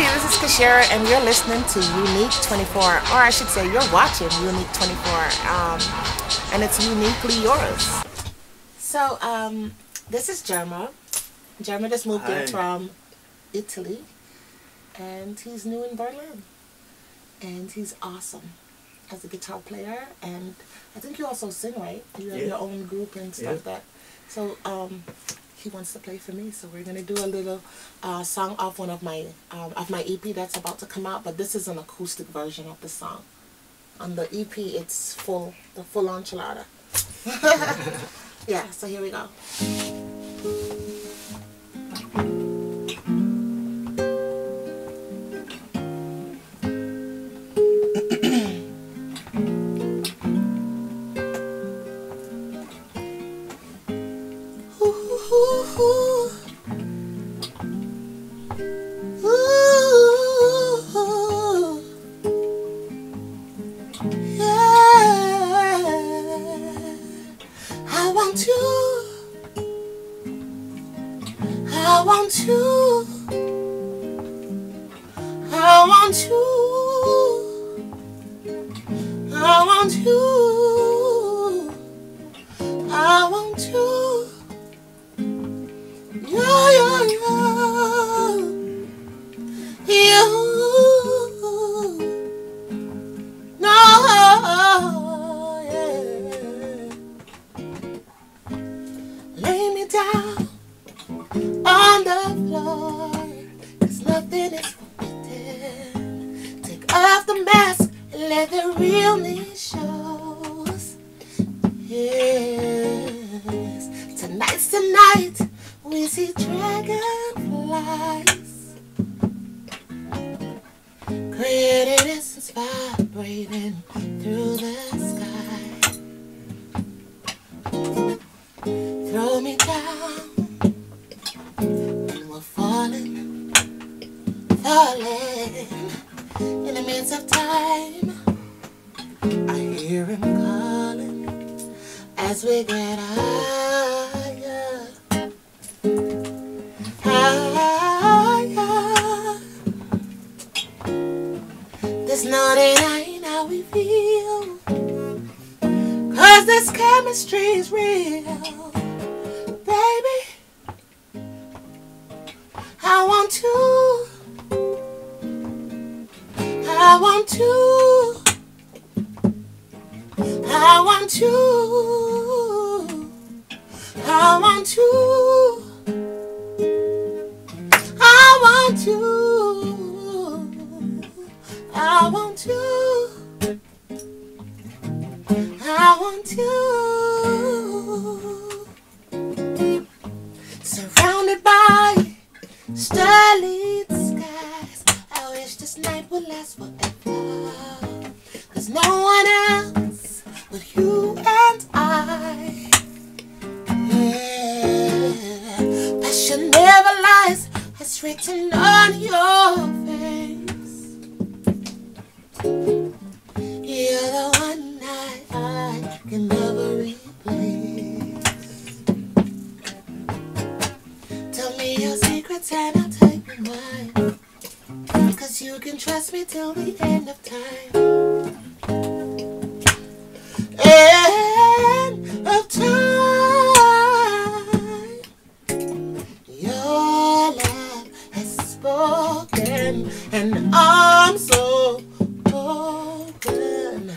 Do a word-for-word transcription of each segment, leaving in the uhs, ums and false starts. Hey, this is Kishiri, and you're listening to Unique twenty-four, or I should say you're watching Unique twenty-four, um, and it's uniquely yours. So, um, this is Germa. Germa just moved in from Italy, and he's new in Berlin, and he's awesome as a guitar player, and I think you also sing, right? You have yeah. your own group and stuff yeah. like that. So, um, he wants to play for me, so we're gonna do a little uh, song off one of my um, of my E P that's about to come out. But this is an acoustic version of the song. On the E P, it's full the full enchilada. Yeah. So here we go. I want you, I want you, I want you, I want you, you, you, you, no, yeah. Lay me down on the floor, 'cause nothing is forbidden. Take off the mask and let the real me shows. Yes, tonight's the night we see dragonflies. Created essence vibrating through the sky. Throw me down. Falling, falling in the midst of time. I hear him calling as we get higher, higher. There's no denying how we feel, 'cause this chemistry is real. I want you, I want you, I want you, I want you, I want you, I want you, I want you, surrounded by starlit skies. I wish this night would last forever, 'cause no one else but you and I. Yeah. Passion never lies, it's written on your face. You're the one I, I can never replace. Tell me your secret and I'll take your mind, 'cause you can trust me till the end of time. End of time. Your love has spoken, and I'm so broken.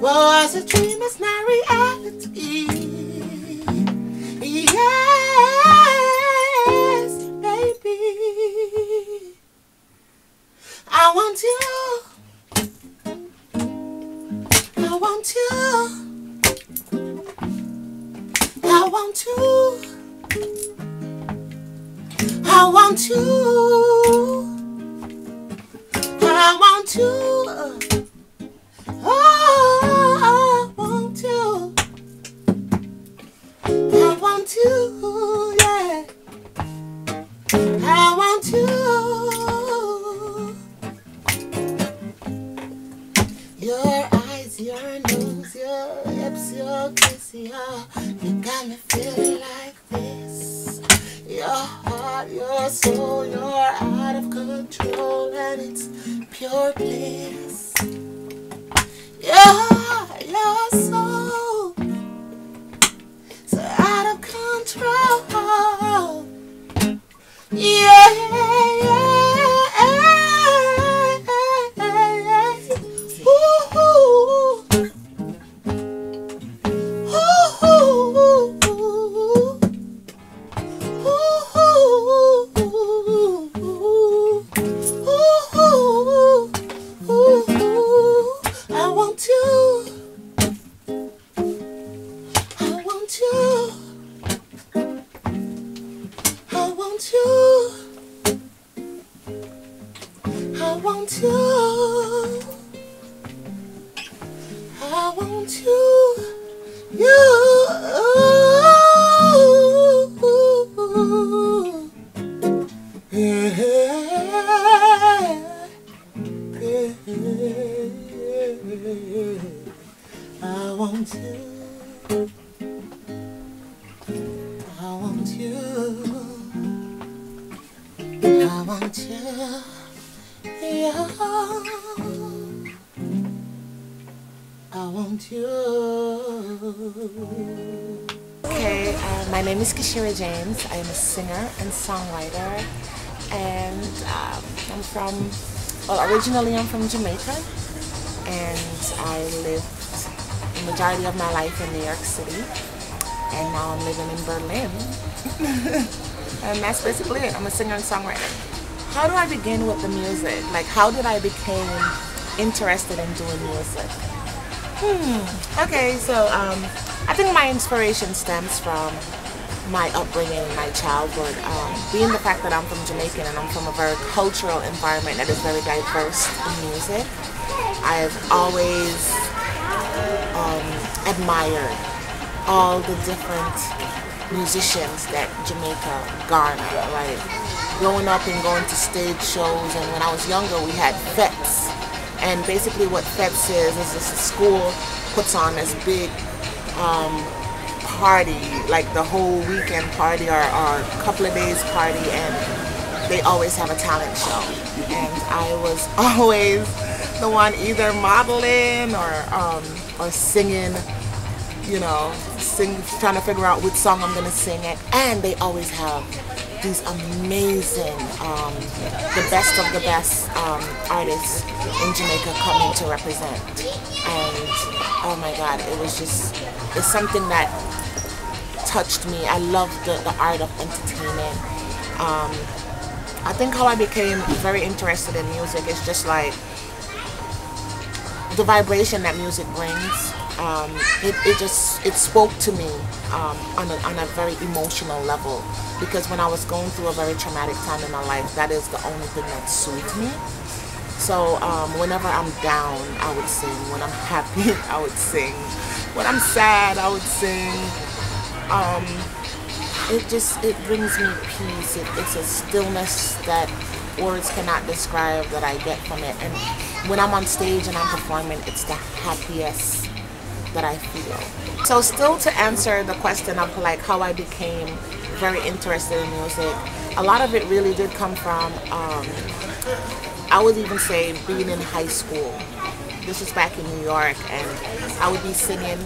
What was a dream is not reality. Yeah. I want you, I want you, I want you, I want you, I want you, oh, I want you, I want you, yeah, I want you. Your eyes, your nose, your lips, your kiss, your, you got me feeling like this. Your heart, your soul, you're out of control. God, it's pure bliss. You're lost soul, so out of control. Yeah, yeah. Ooh, ooh, ooh, ooh, ooh. I want you, I want you, you, yeah, yeah. I want you, I want you, I want you. Yeah. I want you. Okay, uh, my name is Kishiri James. I am a singer and songwriter, and um, I'm from, well, originally I'm from Jamaica, and I lived the majority of my life in New York City, and now I'm living in Berlin. And that's basically it. I'm a singer and songwriter. How do I begin with the music? Like, how did I become interested in doing music? Hmm. Okay, so um, I think my inspiration stems from my upbringing, my childhood. Um, being the fact that I'm from Jamaican and I'm from a very cultural environment that is very diverse in music, I've always um, admired all the different musicians that Jamaica garnered, right? Growing up and going to stage shows, and when I was younger we had FETS, and basically what FETS is is just a school puts on this big um, party, like the whole weekend party or, or a couple of days party, and they always have a talent show, and I was always the one either modeling or um, or singing, you know, sing, trying to figure out which song I'm gonna sing at, and they always have these amazing, um, the best of the best um, artists in Jamaica coming to represent. And oh my God, it was just, it's something that touched me. I love the, the art of entertainment. Um, I think how I became very interested in music is just like the vibration that music brings. Um, it, it just, it spoke to me um, on, a, on a very emotional level, because when I was going through a very traumatic time in my life, that is the only thing that soothed me. So um, whenever I'm down, I would sing. When I'm happy, I would sing. When I'm sad, I would sing. Um, it just, it brings me peace. It, it's a stillness that words cannot describe that I get from it. And when I'm on stage and I'm performing, it's the happiest that I feel. So still, to answer the question of like how I became very interested in music, a lot of it really did come from, um, I would even say being in high school. This was back in New York, and I would be singing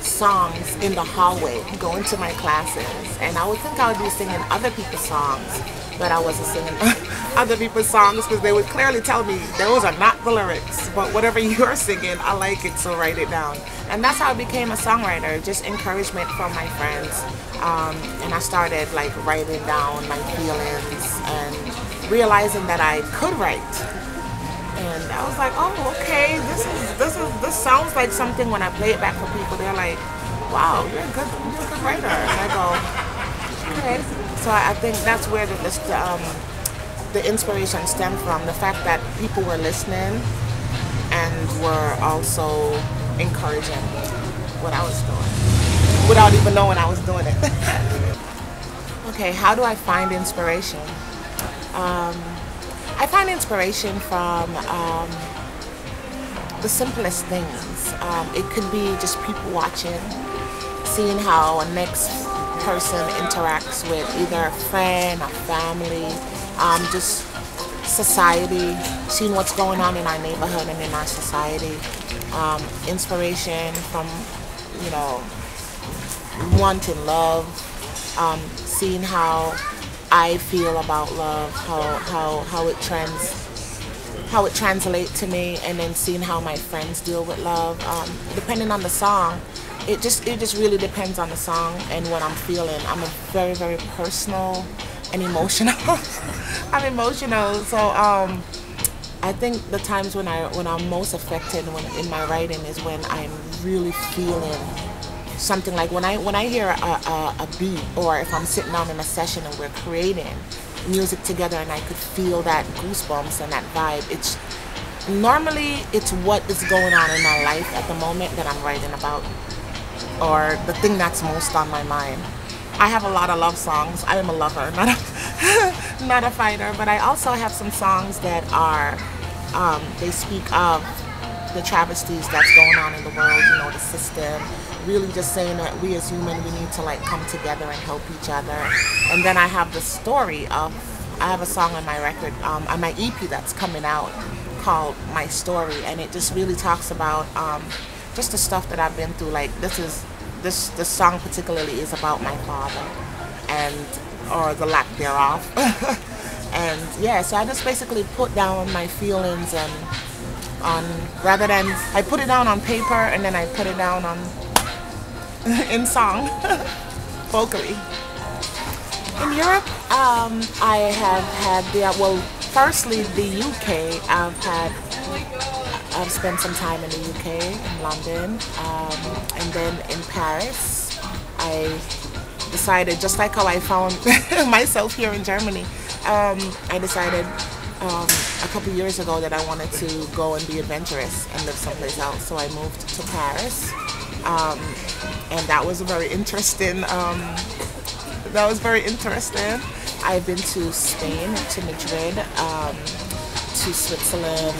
songs in the hallway, going to my classes, and I would think I would be singing other people's songs, but I wasn't singing other people's songs, because they would clearly tell me those are not the lyrics, but whatever you're singing, I like it, so write it down. And that's how I became a songwriter, just encouragement from my friends. Um, and I started like writing down my feelings and realizing that I could write. And I was like, oh, okay, this is this is this sounds like something. When I play it back for people, they're like, wow, you're a good, you're a good writer. And I go, okay. So I think that's where the the, um, the inspiration stemmed from, the fact that people were listening and were also encouraging what I was doing without even knowing I was doing it. Okay, how do I find inspiration? Um, I find inspiration from um, the simplest things. Um, it could be just people watching, seeing how a next person interacts with either a friend or family, um, just society, seeing what's going on in our neighborhood and in our society. Um, inspiration from, you know, wanting love, um, seeing how I feel about love, how, how, how it trends, how it translates to me, and then seeing how my friends deal with love. Um, depending on the song, it just, it just really depends on the song and what I'm feeling. I'm a very, very personal and emotional. I'm emotional, so um, I think the times when, I, when I'm most affected when, in my writing is when I'm really feeling something. Like when I, when I hear a, a, a beat, or if I'm sitting down in a session and we're creating music together and I could feel that goosebumps and that vibe. It's normally it's what is going on in my life at the moment that I'm writing about, or the thing that's most on my mind. I have a lot of love songs. I am a lover, not a, not a fighter, but I also have some songs that are, um, they speak of the travesties that's going on in the world, you know, the system. Really just saying that we as human, we need to like come together and help each other. And then I have the story of, I have a song on my record, um, on my E P that's coming out called My Story. And it just really talks about um, just the stuff that I've been through. Like this is, this, this song particularly is about my father and, or the lack thereof. And yeah, so I just basically put down my feelings and on, rather than, I put it down on paper and then I put it down on, in song, vocally. In Europe, um, I have had the, well, firstly the U K, I've had, I've spent some time in the U K, in London, um, and then in Paris. I decided, just like how I found myself here in Germany, um, I decided Um, a couple years ago that I wanted to go and be adventurous and live someplace else, so I moved to Paris, um, and that was very interesting. Um, that was very interesting. I've been to Spain, to Madrid, um, to Switzerland,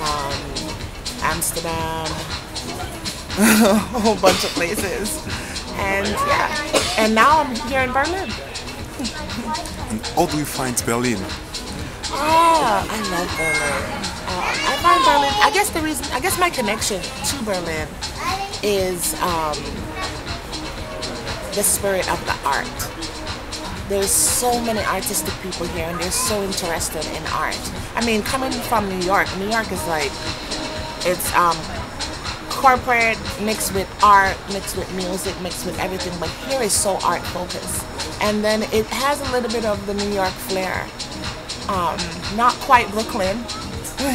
um, Amsterdam, a whole bunch of places, and yeah, and now I'm here in Berlin. And how do you find Berlin? Oh, I love Berlin. Uh, I find Berlin, I guess the reason, I guess my connection to Berlin is um, the spirit of the art. There's so many artistic people here and they're so interested in art. I mean, coming from New York, New York is like, it's um, corporate mixed with art, mixed with music, mixed with everything, but here is so art focused. And then it has a little bit of the New York flair. Um, not quite Brooklyn,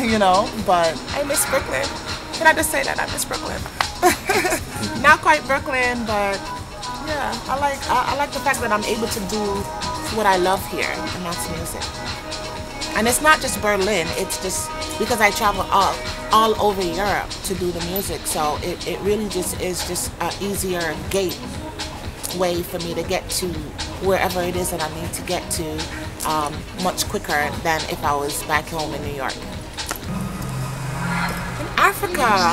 you know, but I miss Brooklyn. Can I just say that? I miss Brooklyn. Not quite Brooklyn, but yeah, I like, I, I like the fact that I'm able to do what I love here, and that's music. And it's not just Berlin, it's just because I travel all, all over Europe to do the music, so it, it really just is just an easier gate way for me to get to wherever it is that I need to get to. Um, much quicker than if I was back home in New York. In Africa,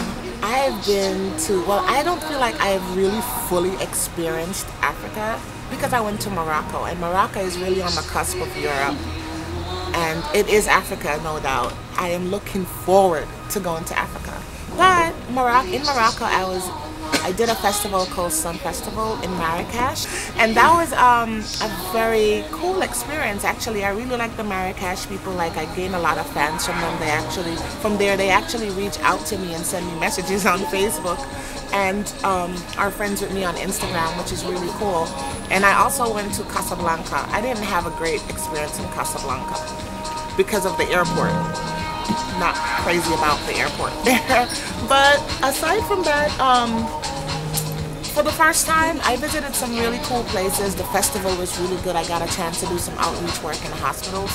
I've been to, well, I don't feel like I've really fully experienced Africa because I went to Morocco, and Morocco is really on the cusp of Europe, and it is Africa, no doubt. I am looking forward to going to Africa. But Morocco, in Morocco, I was I did a festival called Sun Festival in Marrakesh, and that was um, a very cool experience. Actually, I really like the Marrakesh people. Like, I gain a lot of fans from them. They actually, from there, they actually reach out to me and send me messages on Facebook, and um, are friends with me on Instagram, which is really cool. And I also went to Casablanca. I didn't have a great experience in Casablanca because of the airport. Not crazy about the airport there. But aside from that, um, for the first time, I visited some really cool places. The festival was really good. I got a chance to do some outreach work in the hospitals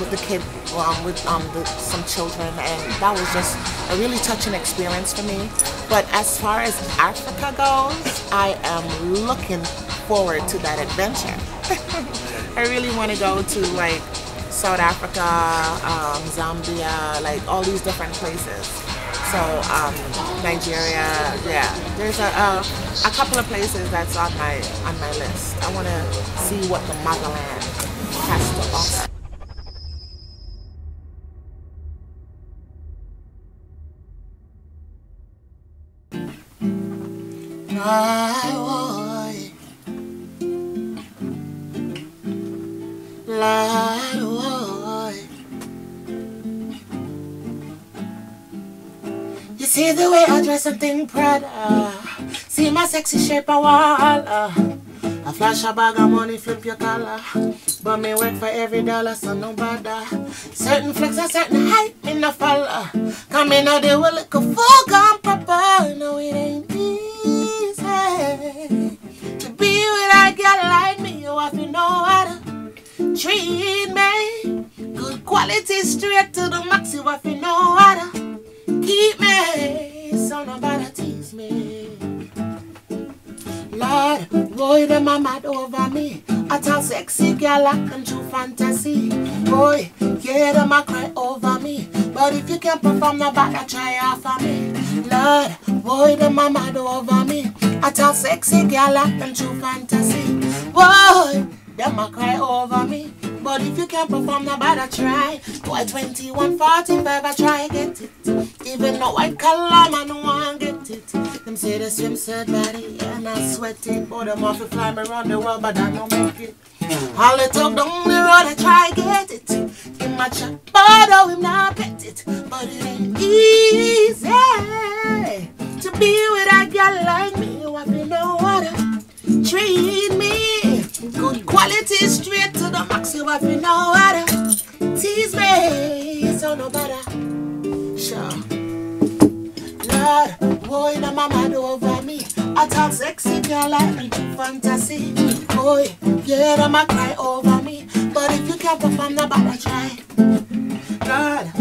with the kid, um, with, um, with some children, and that was just a really touching experience for me. But as far as Africa goes, I am looking forward to that adventure. I really want to go to like South Africa, um, Zambia, like all these different places. So um, Nigeria, yeah. There's a, a a couple of places that's on my on my list. I want to see what the motherland has to offer. You see the way I dress and think proud, uh, see my sexy shape I wall, uh, I flash a bag of money, flip your collar, but me work for every dollar, so no bother. Certain flex and certain height, me no follow. Come in out there with like a full gone proper. No, it ain't easy to be with a girl like me. You have to know how to treat me. Good quality straight to the max. You have to know how to keep me, so nobody tease me. Lord, boy, them are mad over me. I tell sexy girl I can do fantasy. Boy, yeah, them are cry over me. But if you can perform no bad, try after me. Lord, boy, them are mad over me. I tell sexy girl I can do fantasy. Boy, them are cry over me. But if you can perform no bad, try. Boy, twenty-one forty-five, I try get it. Even though I call man, no one get it. Them say the swim said body and I sweat it. Oh, them off to fly me around the world, but I don't make it. All the talk down the road, I try get it. In my chat, but oh, him not bet it. But it ain't easy to be with a girl like me. You have to know how to treat me. Good quality straight to the max. You have to know how to tease me. So no better. Sure. Boy, the mama do over me. I talk sexy girl like me do fantasy. Boy, yeah, the mama cry over me. But if you can't perform, nobody try. God,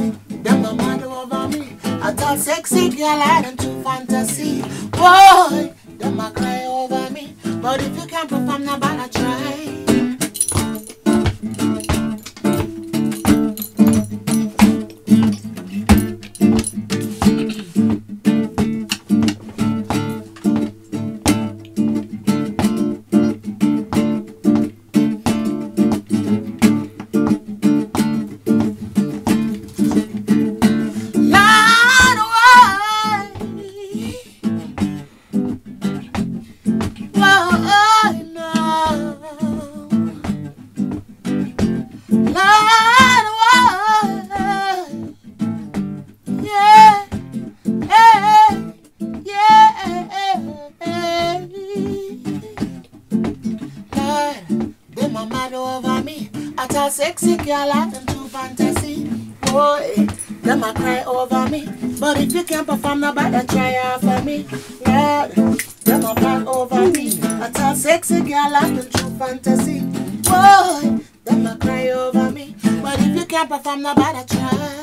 the mama do over me. I talk sexy girl like me do fantasy. Boy, the mama cry over me. But if you can't perform, nobody try. Sexy girl, I can do fantasy. Boy, them a cry over me. But if you can't perform, nobody try after me. Lord, them a cry over me. I tell sexy girl, I can do fantasy. Boy, them a cry over me. But if you can't perform, nobody try.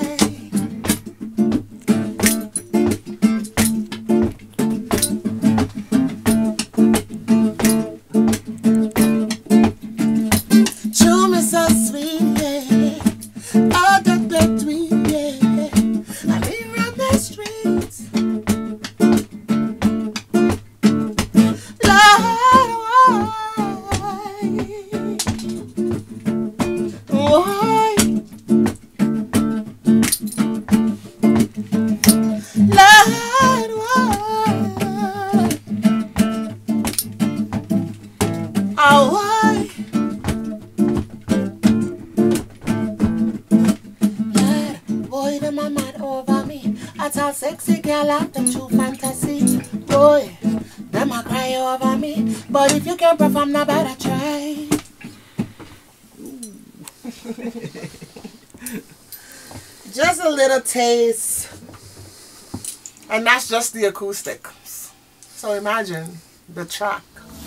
Sexy girl, I can do fantasy. Boy, them a cry over me. But if you can perform, nobody try. Just a little taste. And that's just the acoustics. So imagine the track.